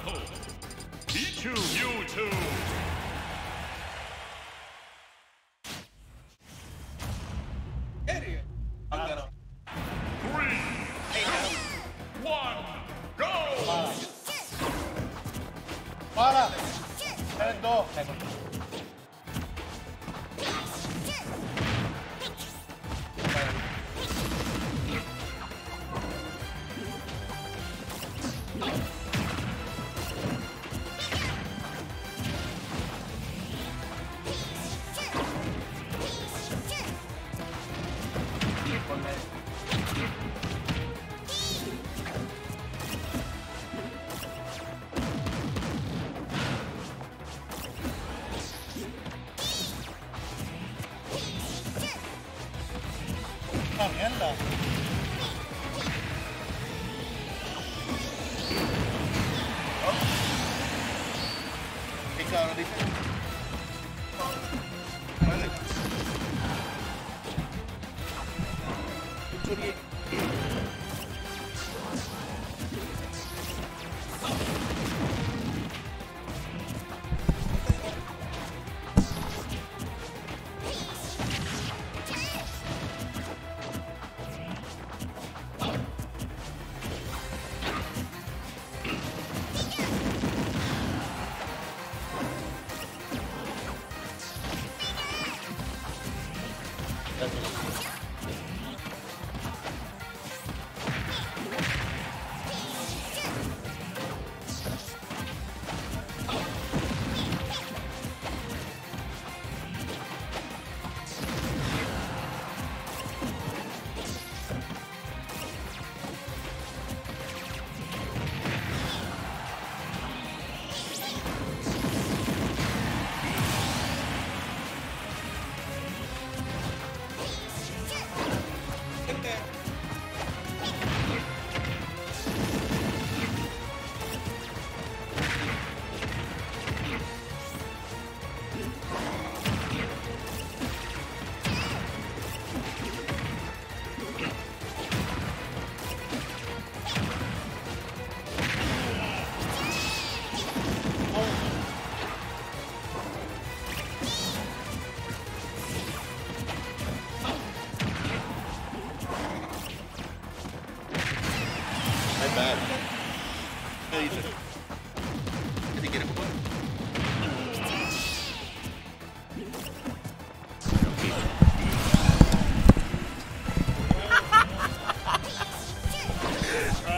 trabajo. Pichu, Mewtwo.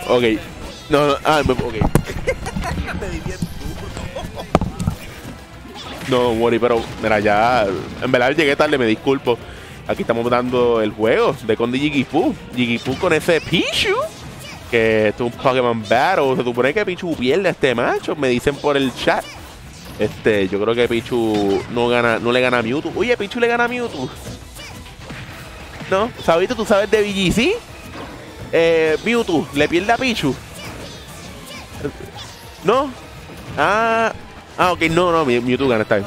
Ok, no, ah, ok. No, worry, pero mira, ya en verdad llegué tarde, me disculpo. Aquí estamos dando el juego de Conde Jiggypoo. Jiggypoo con ese Pichu, que esto es un Pokémon Battle. Se supone que Pichu pierde a este macho, me dicen por el chat. Yo creo que Pichu no le gana a Mewtwo. Oye, Pichu le gana a Mewtwo. No, ¿sabiste? ¿Tú sabes de BGC? Mewtwo le pierde a Pichu. ¿No? Ah, ok, no, Mewtwo gana esta vez.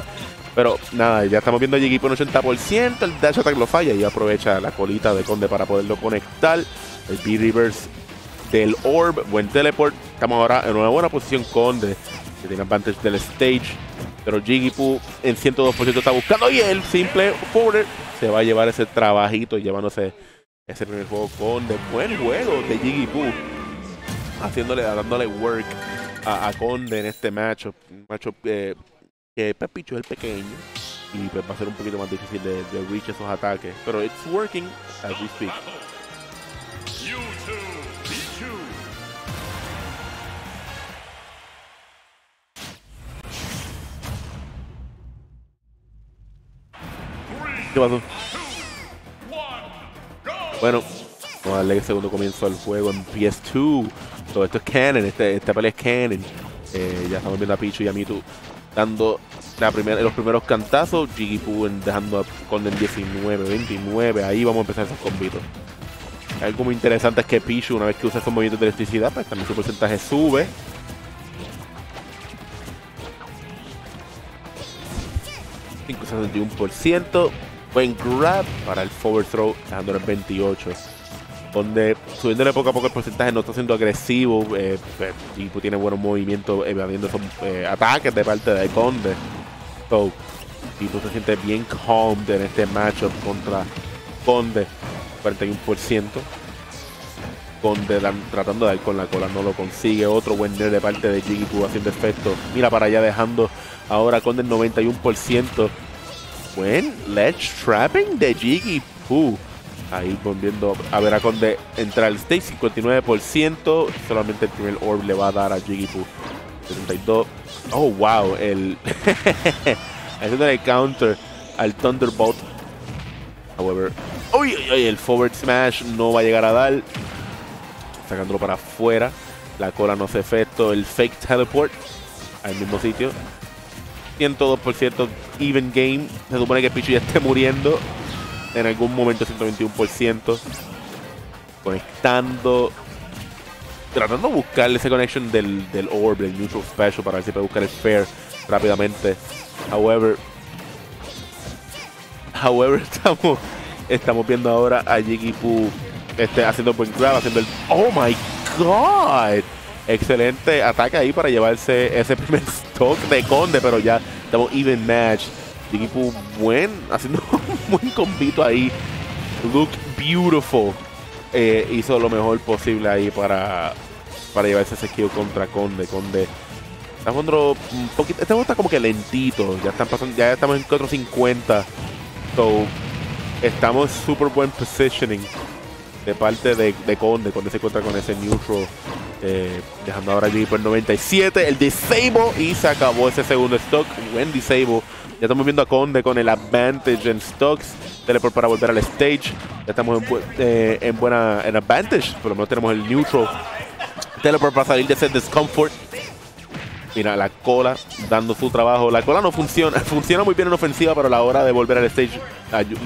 Pero nada, ya estamos viendo a Jiggypoo en 80%. El dash attack lo falla y aprovecha la colita de Conde para poderlo conectar. El B-Reverse del Orb, buen teleport. Estamos ahora en una buena posición. Conde, que tiene advantage del stage, pero Jiggypoo en 102% está buscando y el simple forward se va a llevar ese trabajito y llevándose ese primer juego con de buen juego de Jiggypoo, dándole work a Conde en este matchup. Un matchup que Pichu es el pequeño y pues va a ser un poquito más difícil de reach esos ataques, pero it's working as we speak. ¿Qué pasó? Bueno, vamos a darle el segundo comienzo al juego en PS2. Todo esto es canon, esta pelea es canon. Ya estamos viendo a Pichu y a Mewtwo dando los primeros cantazos. Jiggypoo dejando a Conde en 19, 29. Ahí vamos a empezar esos combitos. Algo muy interesante es que Pichu, una vez que usa esos movimientos de electricidad, pues también su porcentaje sube. Incluso 61%. Buen grab para el forward throw, dejándolo en 28. donde subiéndole poco a poco el porcentaje, no está siendo agresivo. Jiggypoo tiene buenos movimientos evadiendo esos ataques de parte de Conde. So, Jiggypoo se siente bien calm en este matchup contra Conde. 41%. Conde tratando de ir con la cola, no lo consigue. Otro buen nerf de parte de Jiggypoo haciendo efecto. Mira para allá, dejando ahora Conde el 91%. Buen ledge trapping de Jiggypoo. Ahí volviendo a ver a Conde entrar al stage, 59%. Solamente el primer orb le va a dar a Jiggypoo. 72. Oh, wow. Haciendo el counter al Thunderbolt. However. ¡Uy, uy, uy! El forward smash no va a llegar a dar. Sacándolo para afuera. La cola no hace efecto. El fake teleport al mismo sitio. 102%. Even game. Se supone que Pichu ya esté muriendo. En algún momento, 121%. Conectando. Tratando de buscar ese connection del orb, del neutral special, para ver si puede buscar el fair rápidamente. However, estamos viendo ahora a Jiggypoo haciendo buen grab, haciendo el... ¡Oh, my God! Excelente ataque ahí para llevarse ese primer stock de Conde, pero ya estamos even match. Jiggypoo haciendo un buen combito ahí. Look beautiful. Hizo lo mejor posible ahí para llevarse ese kill contra Conde. Conde está jugando un poquito... Este juego está como que lentito. Ya estamos en 4.50. So... Estamos en súper buen positioning de parte de Conde. Conde se encuentra con ese neutral, dejando ahora a Jiggypoo el 97, el disable, y se acabó ese segundo stock. Buen disable. Ya estamos viendo a Conde con el advantage en stocks. Teleport para volver al stage. Ya estamos en advantage. Por lo menos tenemos el neutral. Teleport para salir de ese discomfort. Mira, la cola dando su trabajo. La cola no funciona. Funciona muy bien en ofensiva, pero a la hora de volver al stage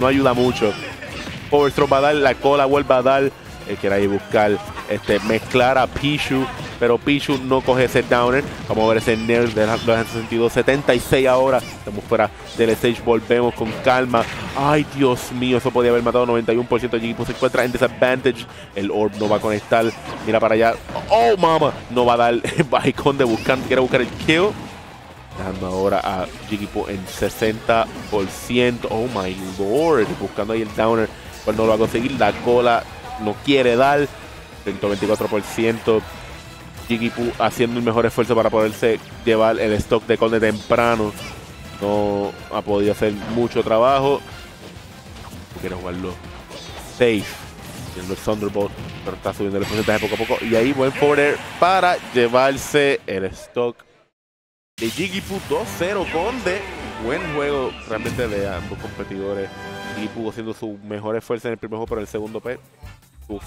no ayuda mucho. Overthrow va a dar. La cola vuelve a dar. Quiere ahí buscar mezclar a Pichu, pero Pichu no coge ese downer. Vamos a ver ese nerf de los 62. 76 ahora. Estamos fuera del stage. Volvemos con calma. Ay, Dios mío. Eso podía haber matado. 91%. Jiggypoo se encuentra en disadvantage. El orb no va a conectar. Mira para allá. Oh, mama. No va a dar. Va Conde buscando. Quiere buscar el kill. Dejando ahora a Jiggypoo en 60%. Oh, my Lord. Buscando ahí el downer. Pues no lo va a conseguir. La cola no quiere dar. 124%. Jiggypoo haciendo el mejor esfuerzo para poderse llevar el stock de Conde temprano. No ha podido hacer mucho trabajo. Quiero jugarlo safe. Haciendo el Thunderbolt. Pero está subiendo el porcentaje poco a poco. Y ahí buen forward para llevarse el stock de Jiggypoo. 2-0 Conde. Buen juego realmente de ambos competidores. Jiggypoo haciendo su mejor esfuerzo en el primer juego, pero el segundo sufre.